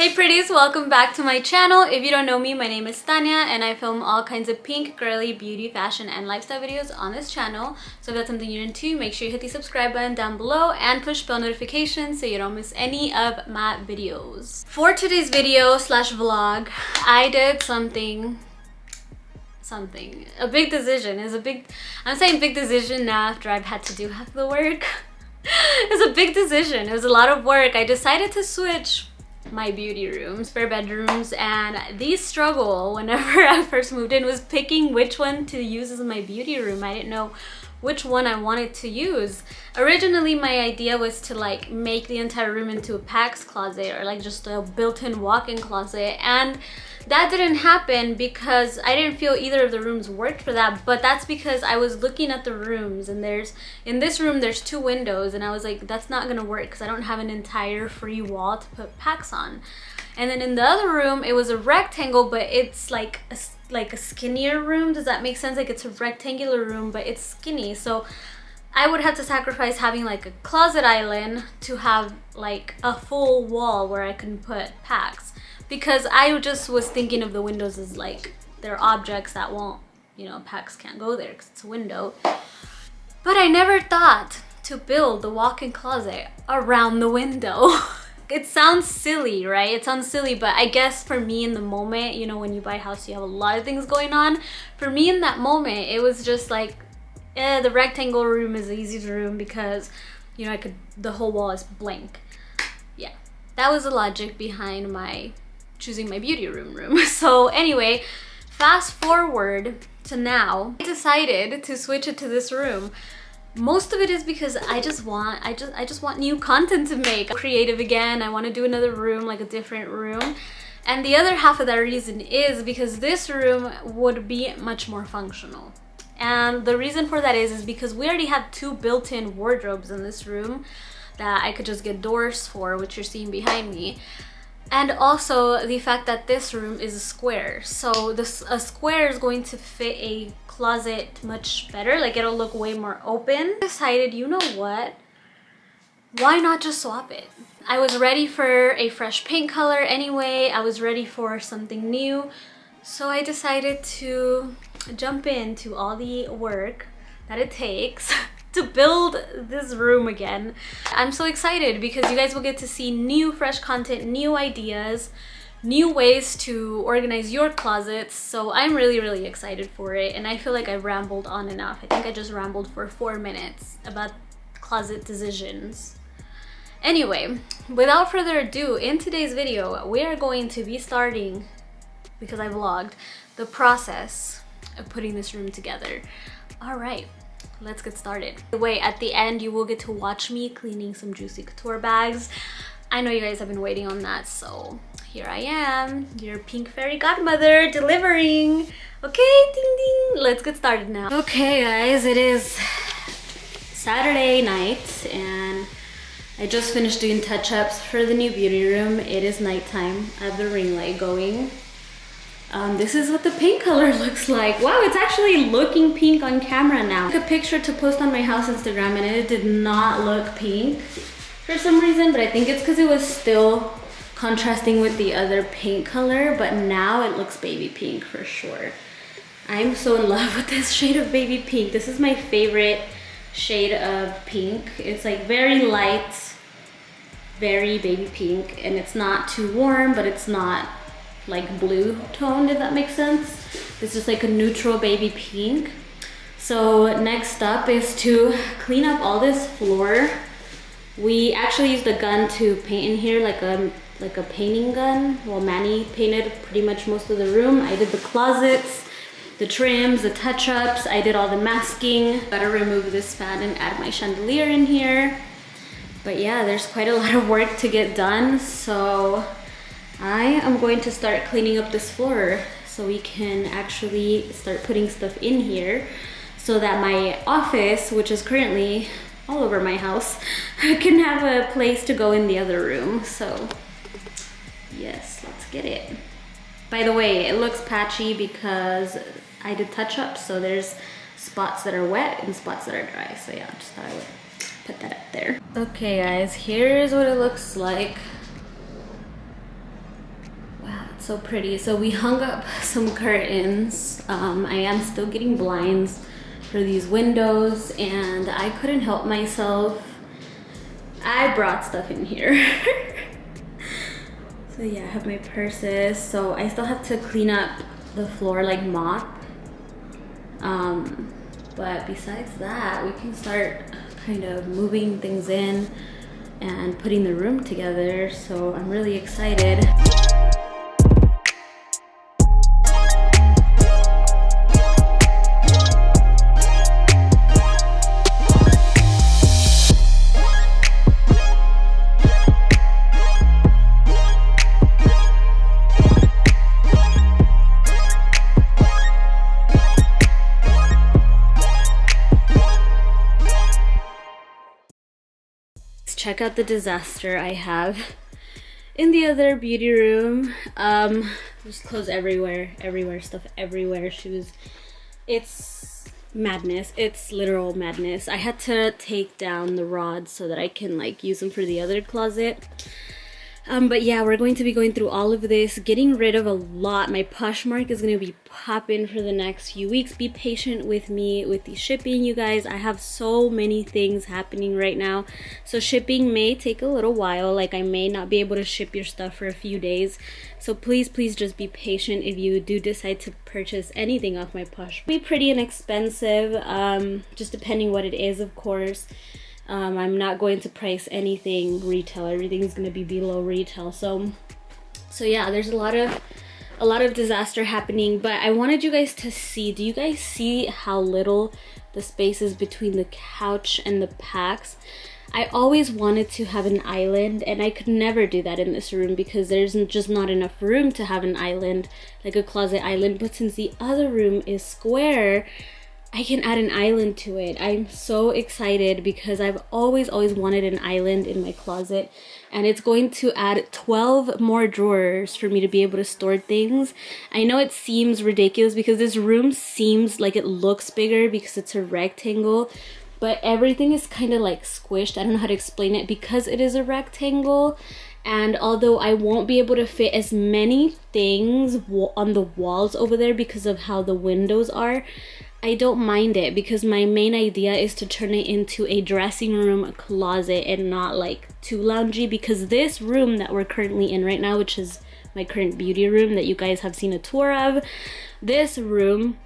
Hey pretties, welcome back to my channel. If you don't know me, my name is Tanya and I film all kinds of pink, girly, beauty, fashion and lifestyle videos on this channel. So if that's something you're into, make sure you hit the subscribe button down below and push bell notifications so you don't miss any of my videos. For today's video slash vlog, I did something. A big decision. I'm saying big decision now after I've had to do half the work. It's a big decision. It was a lot of work. I decided to switch my beauty room, spare bedrooms, and the struggle whenever I first moved in was picking which one to use as my beauty room. I didn't know which one I wanted to use. Originally my idea was to like make the entire room into a Pax closet or like just a built-in walk-in closet, and that didn't happen because I didn't feel either of the rooms worked for that. But that's because I was looking at the rooms and in this room there's two windows, and I was like, that's not gonna work because I don't have an entire free wall to put Pax on. And then in the other room it was a rectangle, but it's like a skinnier room. Does that make sense? Like it's a rectangular room but it's skinny, so I would have to sacrifice having like a closet island to have like a full wall where I can put Pax, because I just was thinking of the windows as like they're objects that won't, you know, Pax can't go there because it's a window. But I never thought to build the walk-in closet around the window. It sounds silly, right? It sounds silly, but I guess for me in the moment, you know, when you buy a house, you have a lot of things going on. For me in that moment, it was just like, the rectangle room is the easiest room because, you know, the whole wall is blank. Yeah, that was the logic behind my choosing my beauty room. So anyway, fast forward to now, I decided to switch it to this room. Most of it is because I just want new content to make. I'm creative again. I want to do another room, like a different room. And the other half of that reason is because this room would be much more functional. And the reason for that is because we already have two built-in wardrobes in this room that I could just get doors for, which you're seeing behind me. And also the fact that this room is a square, so a square is going to fit a closet much better. Like it'll look way more open. I decided, you know what, why not just swap it? I was ready for a fresh paint color anyway. I was ready for something new. So I decided to jump into all the work that it takes to build this room again. I'm so excited because you guys will get to see new fresh content, new ideas, new ways to organize your closets. So I'm really excited for it, and I feel like I rambled on enough. I think I just rambled for 4 minutes about closet decisions. Anyway, without further ado, in today's video we are going to be starting, because I vlogged, the process of putting this room together. All right, let's get started. By the way, at the end you will get to watch me cleaning some Juicy Couture bags. I know you guys have been waiting on that, so here I am, your pink fairy godmother, delivering. Okay, ding ding, let's get started now. Okay guys, it is Saturday night and I just finished doing touch-ups for the new beauty room. It is nighttime. I have the ring light going. This is what the pink color looks like. Wow, it's actually looking pink on camera now. I took a picture to post on my house Instagram and it did not look pink for some reason, but I think it's because it was still contrasting with the other pink color, but now it looks baby pink for sure. I'm so in love with this shade of baby pink. This is my favorite shade of pink. It's like very light, very baby pink, and it's not too warm, but it's not like blue toned, if that makes sense. It's just like a neutral baby pink. So next up is to clean up all this floor. We actually used a gun to paint in here, like a painting gun. Well, Manny painted pretty much most of the room. I did the closets, the trims, the touch-ups. I did all the masking. Gotta remove this fan and add my chandelier in here. But yeah, there's quite a lot of work to get done, so I am going to start cleaning up this floor so we can actually start putting stuff in here so that my office, which is currently all over my house, can have a place to go in the other room. So yes, let's get it. By the way, it looks patchy because I did touch-ups, so there's spots that are wet and spots that are dry. So yeah, I just thought I would put that up there. Okay guys, here's what it looks like so pretty. So we hung up some curtains. I am still getting blinds for these windows, and I couldn't help myself. I brought stuff in here. So yeah, I have my purses. So I still have to clean up the floor, like mop. But besides that, we can start kind of moving things in and putting the room together. So I'm really excited. Check out the disaster I have in the other beauty room. There's clothes everywhere, stuff everywhere, shoes. It's madness. It's literal madness. I had to take down the rods so that I can like use them for the other closet. But yeah, we're going to be going through all of this, getting rid of a lot. My Poshmark is going to be popping for the next few weeks. Be patient with me with the shipping, you guys. I have so many things happening right now. So shipping may take a little while. Like, I may not be able to ship your stuff for a few days. So please, please just be patient if you do decide to purchase anything off my Poshmark. It'll be pretty inexpensive, just depending what it is, of course. I'm not going to price anything retail. Everything's going to be below retail. So yeah, there's a lot of disaster happening, but I wanted you guys to see. Do you guys see how little the space is between the couch and the Pax? I always wanted to have an island, and I could never do that in this room because there's just not enough room to have an island, like a closet island. But since the other room is square, I can add an island to it. I'm so excited because I've always wanted an island in my closet, and it's going to add 12 more drawers for me to be able to store things. I know it seems ridiculous because this room seems like it looks bigger because it's a rectangle, but everything is kind of like squished. I don't know how to explain it because it is a rectangle. And although I won't be able to fit as many things on the walls over there because of how the windows are, I don't mind it because my main idea is to turn it into a dressing room closet and not like too loungy, because this room that we're currently in right now, which is my current beauty room that you guys have seen a tour of, this room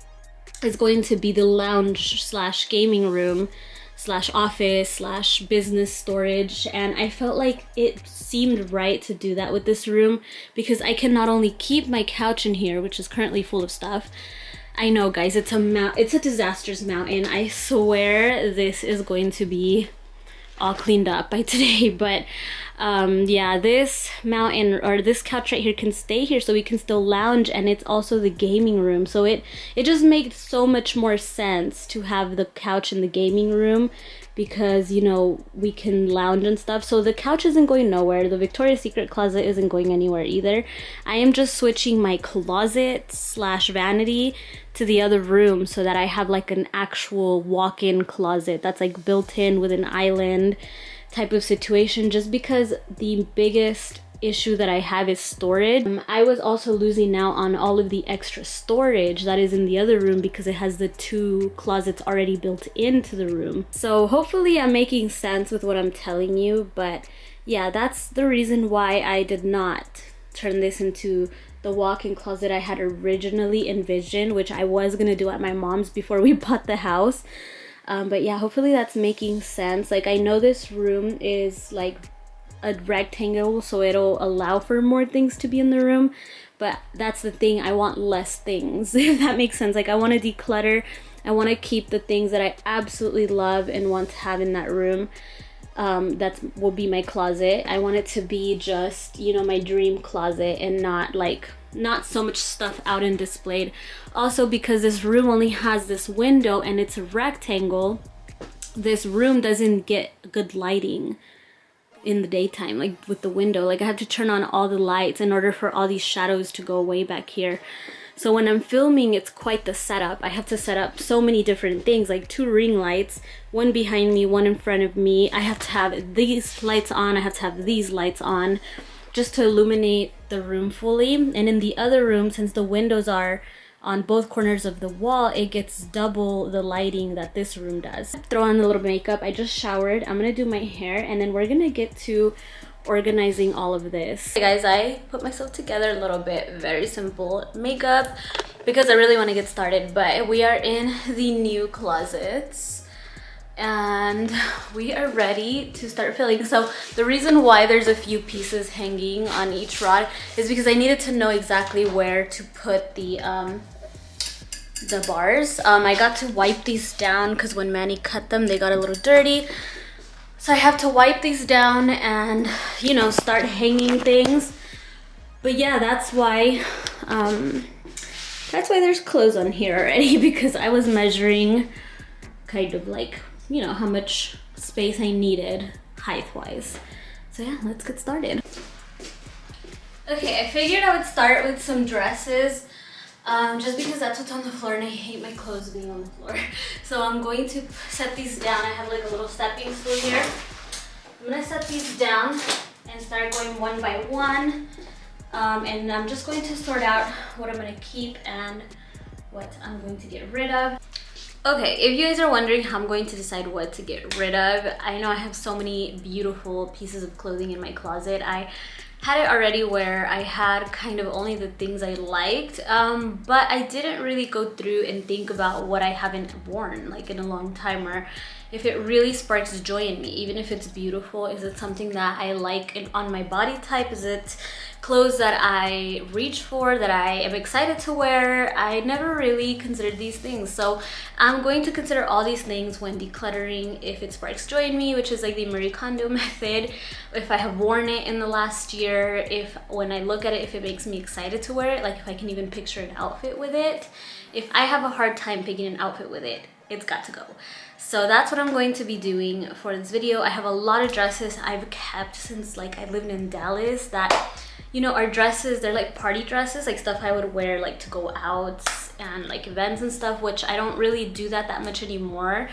is going to be the lounge slash gaming room slash office slash business storage, and I felt like it seemed right to do that with this room because I can not only keep my couch in here, which is currently full of stuff. I know, guys, it's a disastrous mountain. I swear this is going to be all cleaned up by today, but yeah, this mountain or this couch right here can stay here so we can still lounge, and it's also the gaming room. So it just makes so much more sense to have the couch in the gaming room because, you know, we can lounge and stuff. So the couch isn't going nowhere. The Victoria's Secret closet isn't going anywhere either. I am just switching my closet slash vanity to the other room so that I have like an actual walk-in closet that's like built in with an island type of situation, just because the biggest issue that I have is storage. I was also losing out on all of the extra storage that is in the other room because it has the two closets already built into the room. So hopefully I'm making sense with what I'm telling you, but yeah, that's the reason why I did not turn this into the walk-in closet I had originally envisioned, which I was gonna do at my mom's before we bought the house. But yeah, hopefully that's making sense. Like, I know this room is like a rectangle, so it'll allow for more things to be in the room, but that's the thing, I want less things, if that makes sense. Like, I want to declutter, I want to keep the things that I absolutely love and want to have in that room. That will be my closet. I want it to be just, you know, my dream closet and not like not so much stuff out and displayed. Also, because this room only has this window and it's a rectangle, this room doesn't get good lighting in the daytime, like with the window. Like, I have to turn on all the lights in order for all these shadows to go away back here. So when I'm filming, it's quite the setup. I have to set up so many different things, like two ring lights, one behind me, one in front of me. I have to have these lights on, I have to have these lights on, just to illuminate the room fully. And in the other room, since the windows are on both corners of the wall, it gets double the lighting that this room does. Throw on a little makeup. I just showered. I'm gonna do my hair and then we're gonna get to organizing all of this. Hey guys, I put myself together a little bit, very simple makeup because I really want to get started, but we are in the new closets and we are ready to start filling. So the reason why there's a few pieces hanging on each rod is because I needed to know exactly where to put the bars. I got to wipe these down because when Manny cut them they got a little dirty. So I have to wipe these down and, you know, start hanging things. But yeah, that's why there's clothes on here already, because I was measuring kind of like, you know, how much space I needed height-wise. So yeah, let's get started. Okay, I figured I would start with some dresses just because that's what's on the floor and I hate my clothes being on the floor. So I'm going to set these down. I have like a little stepping stool here. I'm gonna set these down and start going one by one. And I'm just going to sort out what I'm gonna keep and what I'm going to get rid of. Okay, if you guys are wondering how I'm going to decide what to get rid of, I know I have so many beautiful pieces of clothing in my closet. I had it already where I had kind of only the things I liked, but I didn't really go through and think about what I haven't worn like in a long time, or if it really sparks joy in me, even if it's beautiful. Is it something that I like on my body type? Is it clothes that I reach for, that I am excited to wear? I never really considered these things, so I'm going to consider all these things when decluttering if it sparks joy in me, which is like the Marie Kondo method. If I have worn it in the last year, if when I look at it, if it makes me excited to wear it, like if I can even picture an outfit with it. If I have a hard time picking an outfit with it, it's got to go. So that's what I'm going to be doing for this video. I have a lot of dresses I've kept since like I lived in Dallas that, you know, are dresses, they're like party dresses, like stuff I would wear like to go out and like events and stuff, which I don't really do that much anymore.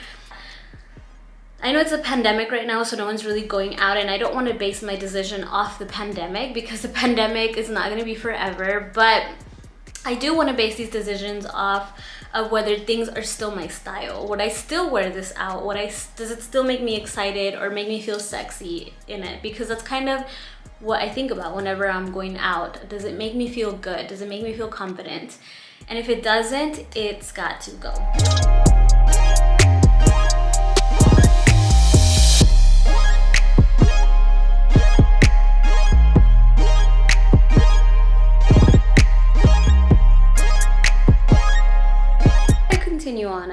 I know it's a pandemic right now, so no one's really going out, and I don't want to base my decision off the pandemic because the pandemic is not going to be forever, but I do want to base these decisions off of whether things are still my style. Would I still wear this out? Does it still make me excited or make me feel sexy in it? Because that's kind of what I think about whenever I'm going out. Does it make me feel good? Does it make me feel confident? And if it doesn't, it's got to go.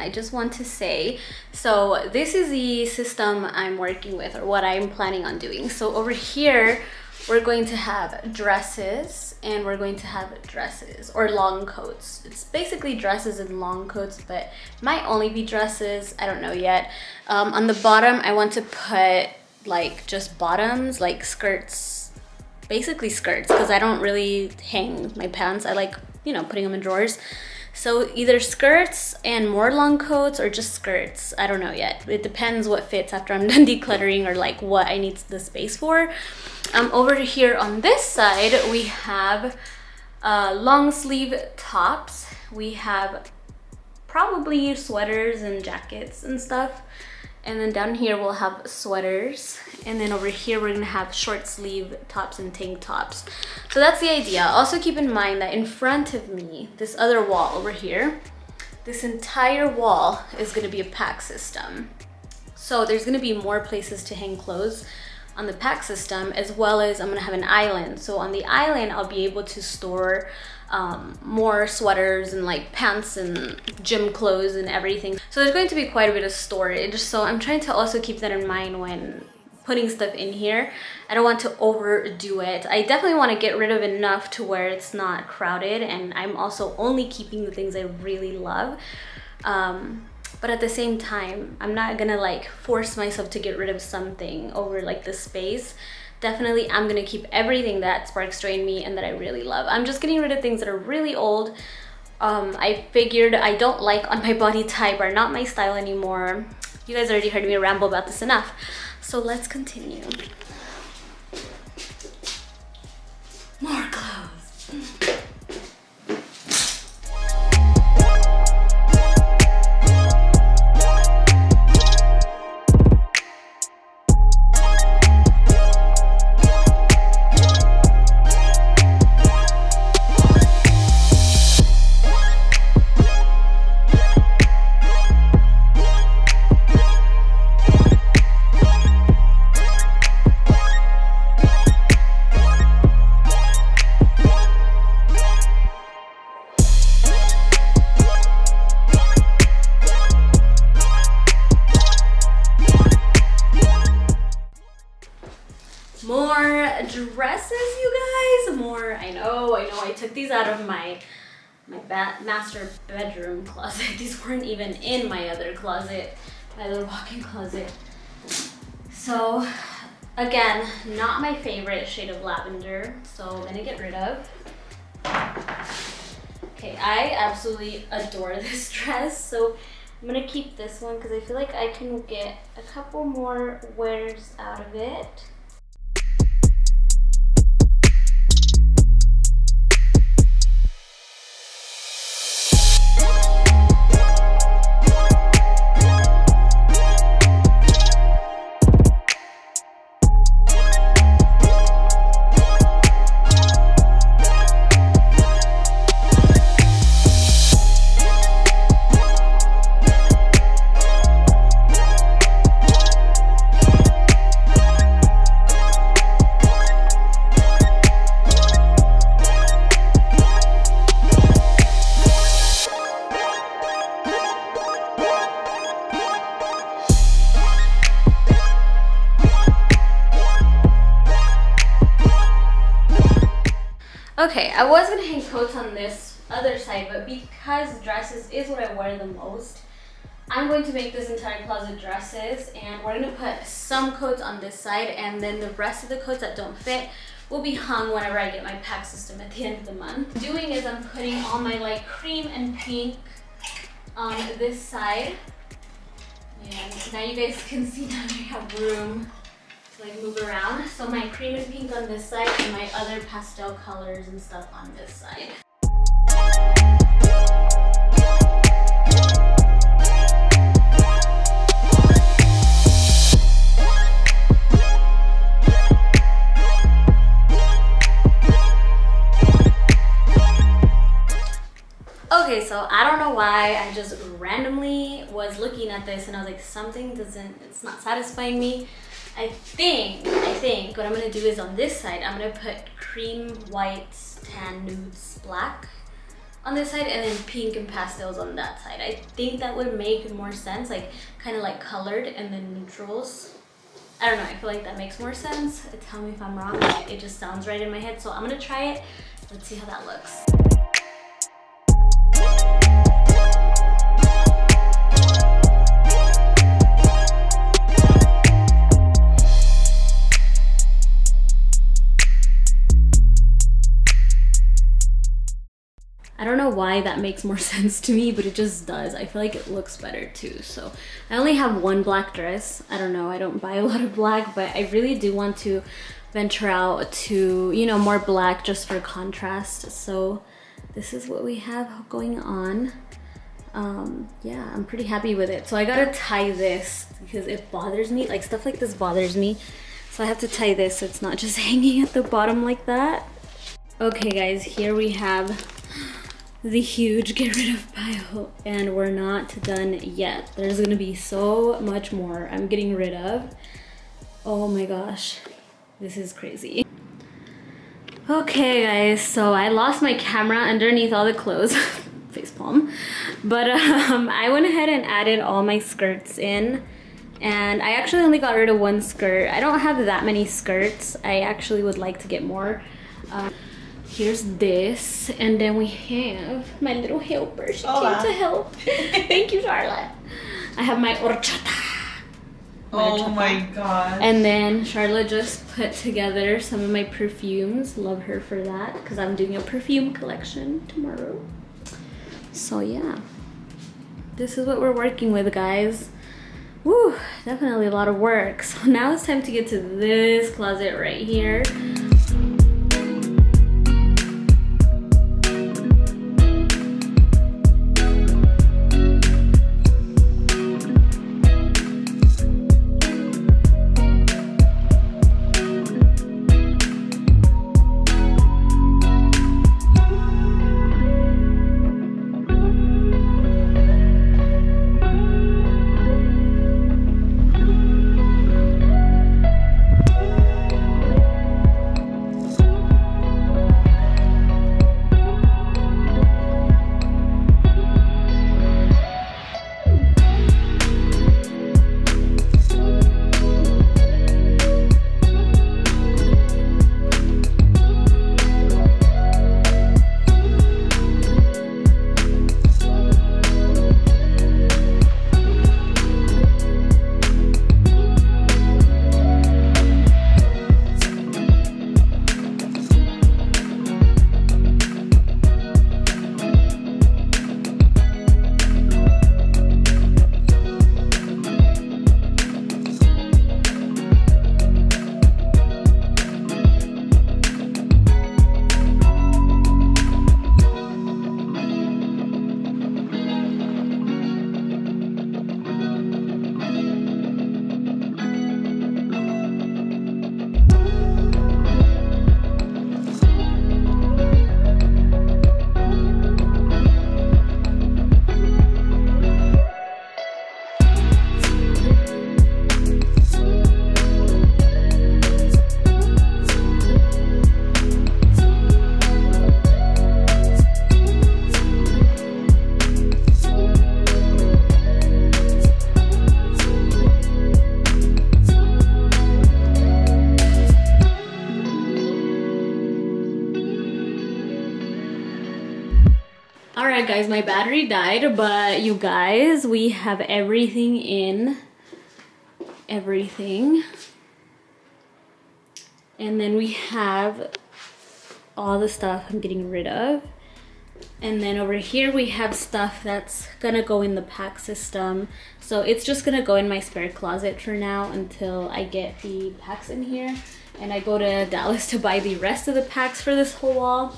I just want to say, so this is the system I'm working with, or what I'm planning on doing. So over here we're going to have dresses, and we're going to have dresses or long coats. It's basically dresses and long coats, but might only be dresses, I don't know yet. On the bottom I want to put like just bottoms, like skirts, basically skirts, because I don't really hang my pants. I like, you know, putting them in drawers. So either skirts and more long coats, or just skirts. I don't know yet. It depends what fits after I'm done decluttering, or like what I need the space for. Over here on this side, we have long sleeve tops. We have probably sweaters and jackets and stuff. And then down here we'll have sweaters. And then over here we're gonna have short sleeve tops and tank tops. So that's the idea. Also keep in mind that in front of me, this other wall over here, this entire wall is gonna be a Pax system. So there's gonna be more places to hang clothes on the Pax system, as well as I'm gonna have an island. So on the island, I'll be able to store more sweaters and like pants and gym clothes and everything. So there's going to be quite a bit of storage. So I'm trying to also keep that in mind when putting stuff in here. I don't want to overdo it. I definitely want to get rid of enough to where it's not crowded, and I'm also only keeping the things I really love. But at the same time, I'm not gonna like force myself to get rid of something over like the space. Definitely, I'm gonna keep everything that sparks joy in me and that I really love. I'm just getting rid of things that are really old. I figured I don't like on my body type, are not my style anymore. You guys already heard me ramble about this enough. So let's continue. More clothes. ago. I know I took these out of my master bedroom closet. These weren't even in my other closet, my little walk-in closet. So again, not my favorite shade of lavender, so I'm gonna get rid of. Okay, I absolutely adore this dress, so I'm gonna keep this one because I feel like I can get a couple more wears out of it. Okay, I was gonna hang coats on this other side, but because dresses is what I wear the most, I'm going to make this entire closet dresses, and we're gonna put some coats on this side, and then the rest of the coats that don't fit will be hung whenever I get my Pax system at the end of the month. What I'm doing is I'm putting all my light cream and pink on this side, and now you guys can see now I have room. Like move around. So my cream and pink on this side and my other pastel colors and stuff on this side. Okay, so I don't know why I just randomly was looking at this and I was like, something doesn't, it's not satisfying me. I think what I'm gonna do is on this side, I'm gonna put cream, white, tan, nudes, black on this side, and then pink and pastels on that side. I think that would make more sense, like kind of like colored and then neutrals. I don't know, I feel like that makes more sense. Tell me if I'm wrong, it just sounds right in my head. So I'm gonna try it, let's see how that looks. I don't know why that makes more sense to me, but it just does. I feel like it looks better too. So I only have one black dress. I don't know, I don't buy a lot of black, but I really do want to venture out to, you know, more black just for contrast. So this is what we have going on. Yeah, I'm pretty happy with it. So I gotta tie this because it bothers me. Like stuff like this bothers me. So I have to tie this so it's not just hanging at the bottom like that. Okay guys, here we have the huge get rid of pile, and we're not done yet. There's gonna be so much more I'm getting rid of. Oh my gosh, this is crazy. Okay guys, so I lost my camera underneath all the clothes, facepalm, but I went ahead and added all my skirts in, and I actually only got rid of one skirt. I don't have that many skirts. I actually would like to get more. Here's this, and then we have my little helper. She came to help. Thank you, Charlotte. I have my horchata. Oh my god. And then Charlotte just put together some of my perfumes. Love her for that, because I'm doing a perfume collection tomorrow. So yeah, this is what we're working with, guys. Woo, definitely a lot of work. So now it's time to get to this closet right here. Alright guys, my battery died, but you guys, we have everything in. Everything. And then we have all the stuff I'm getting rid of. And then over here we have stuff that's gonna go in the Pax system. So it's just gonna go in my spare closet for now until I get the Pax in here. And I go to Dallas to buy the rest of the Pax for this whole wall.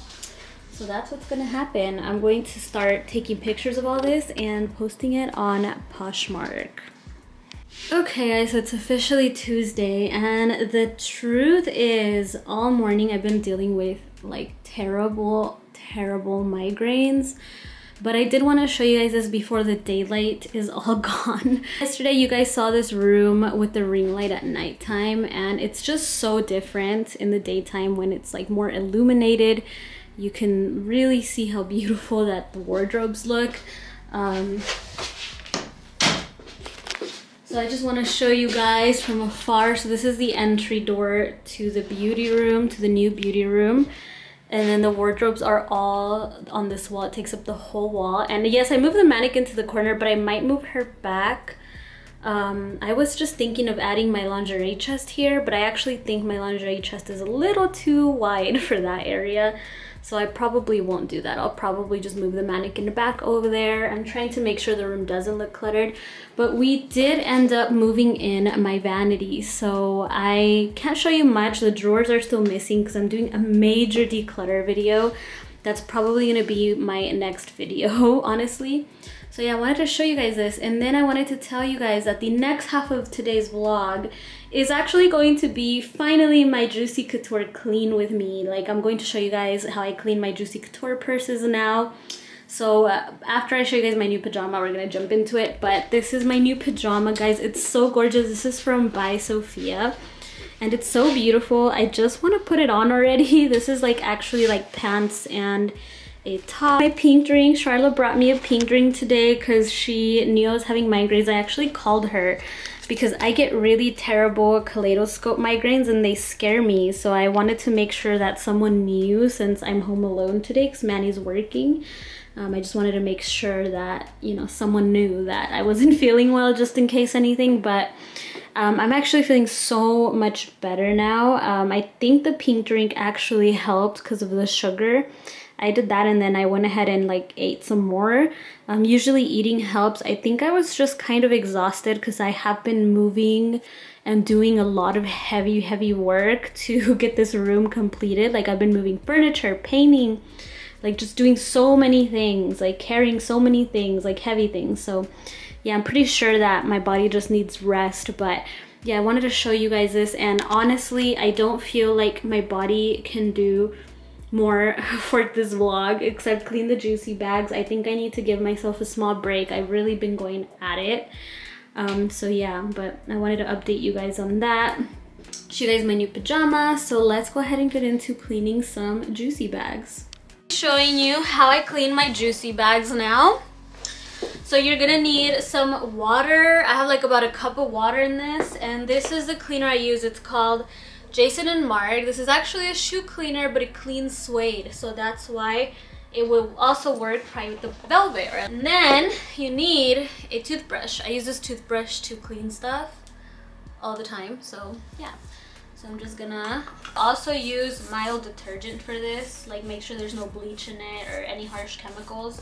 So that's what's gonna happen. I'm going to start taking pictures of all this and posting it on Poshmark. Okay guys, so it's officially Tuesday, and the truth is all morning I've been dealing with like terrible migraines, but I did want to show you guys this before the daylight is all gone. Yesterday you guys saw this room with the ring light at nighttime, and it's just so different in the daytime when it's like more illuminated. You can really see how beautiful that the wardrobes look. So I just want to show you guys from afar. So this is the entry door to the beauty room, to the new beauty room. And then the wardrobes are all on this wall. It takes up the whole wall. And yes, I moved the mannequin to the corner, but I might move her back. I was just thinking of adding my lingerie chest here, but I actually think my lingerie chest is a little too wide for that area. So I probably won't do that. I'll probably just move the mannequin back over there. I'm trying to make sure the room doesn't look cluttered. But we did end up moving in my vanity. So I can't show you much. The drawers are still missing because I'm doing a major declutter video. That's probably going to be my next video, honestly. So yeah, I wanted to show you guys this. And then I wanted to tell you guys that the next half of today's vlog is actually going to be finally my Juicy Couture clean with me. Like, I'm going to show you guys how I clean my Juicy Couture purses now. So after I show you guys my new pajama, we're going to jump into it. But this is my new pajama, guys. It's so gorgeous. This is from By Sophia. And it's so beautiful. I just want to put it on already. This is like actually like pants and a top. My pink drink. Charlotte brought me a pink drink today because she knew I was having migraines. I actually called her because I get really terrible kaleidoscope migraines and they scare me. So I wanted to make sure that someone knew since I'm home alone today because Manny's working. I just wanted to make sure that, you know, someone knew that I wasn't feeling well just in case anything. But I'm actually feeling so much better now. I think the pink drink actually helped because of the sugar. I did that and then I went ahead and like ate some more. Usually eating helps. I think I was just kind of exhausted because I have been moving and doing a lot of heavy work to get this room completed. Like I've been moving furniture, painting, like just doing so many things, like carrying so many things, like heavy things. So yeah, I'm pretty sure that my body just needs rest. But yeah, I wanted to show you guys this. And honestly, I don't feel like my body can do more for this vlog except clean the Juicy bags. I think I need to give myself a small break. I've really been going at it. So yeah, but I wanted to update you guys on that. Show you guys my new pajama. So let's go ahead and get into cleaning some Juicy bags. Showing you how I clean my Juicy bags now. So you're gonna need some water. I have like about a cup of water in this, and this is the cleaner I use. It's called Jason and Mark. This is actually a shoe cleaner, but it cleans suede, so that's why it will also work probably with the velvet. Right? And then you need a toothbrush. I use this toothbrush to clean stuff all the time, so yeah. So I'm just gonna also use mild detergent for this, like make sure there's no bleach in it or any harsh chemicals.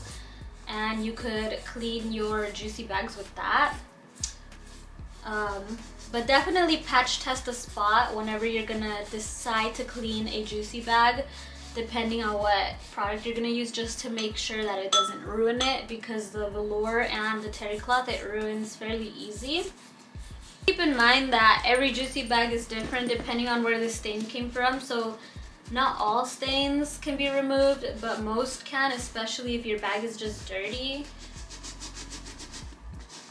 And you could clean your Juicy bags with that. But definitely patch test the spot whenever you're gonna decide to clean a Juicy bag, depending on what product you're gonna use, just to make sure that it doesn't ruin it, because the velour and the terry cloth, it ruins fairly easy. Keep in mind that every Juicy bag is different depending on where the stain came from, so not all stains can be removed, but most can, especially if your bag is just dirty.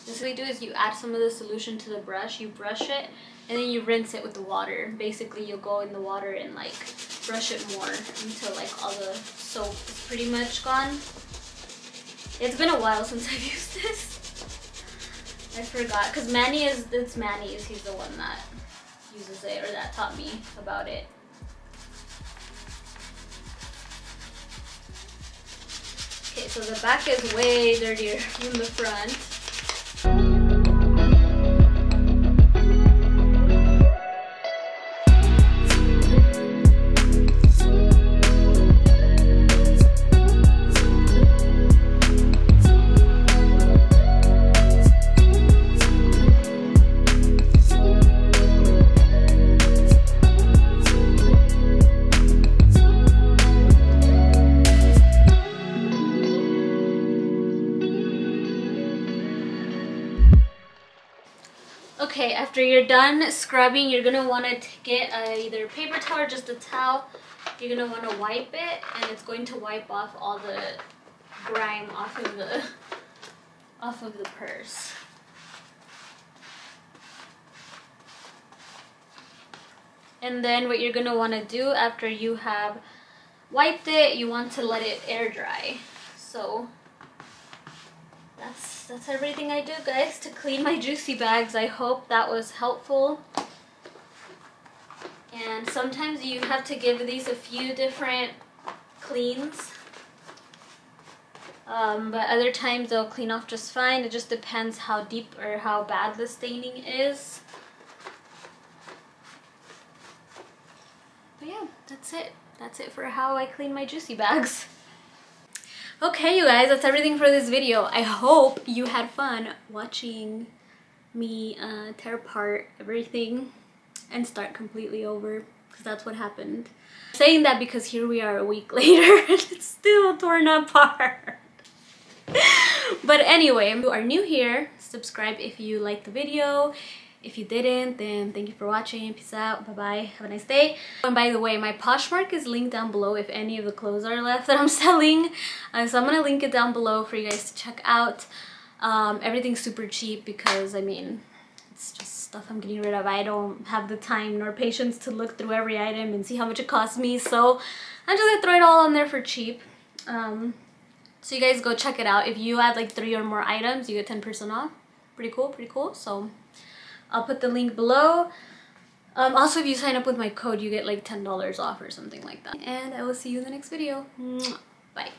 Just what you do is you add some of the solution to the brush, you brush it, and then you rinse it with the water. Basically, you'll go in the water and like brush it more until like all the soap is pretty much gone. It's been a while since I've used this. I forgot, because it's Manny, he's the one that uses it, or that taught me about it. Okay, so the back is way dirtier than the front. Okay, after you're done scrubbing, you're gonna want to get either a paper towel or just a towel. You're gonna want to wipe it, and it's going to wipe off all the grime off of the purse. And then what you're gonna want to do after you have wiped it, you want to let it air dry. So that's everything I do, guys, to clean my Juicy bags. I hope that was helpful. And sometimes you have to give these a few different cleans. But other times they'll clean off just fine. It just depends how deep or how bad the staining is. But yeah, that's it. That's it for how I clean my Juicy bags. Okay, you guys, that's everything for this video. I hope you had fun watching me tear apart everything and start completely over, because that's what happened. I'm saying that because here we are a week later and it's still torn apart. But anyway, if you are new here, subscribe if you liked the video. If you didn't, then thank you for watching. Peace out. Bye-bye. Have a nice day. And by the way, my Poshmark is linked down below if any of the clothes are left that I'm selling. So I'm going to link it down below for you guys to check out. Everything's super cheap because, I mean, it's just stuff I'm getting rid of. I don't have the time nor patience to look through every item and see how much it costs me. So I'm just going to throw it all on there for cheap. So you guys go check it out. If you add like 3 or more items, you get 10% off. Pretty cool, pretty cool. So I'll put the link below. Also, if you sign up with my code, you get like $10 off or something like that. And I will see you in the next video. Bye.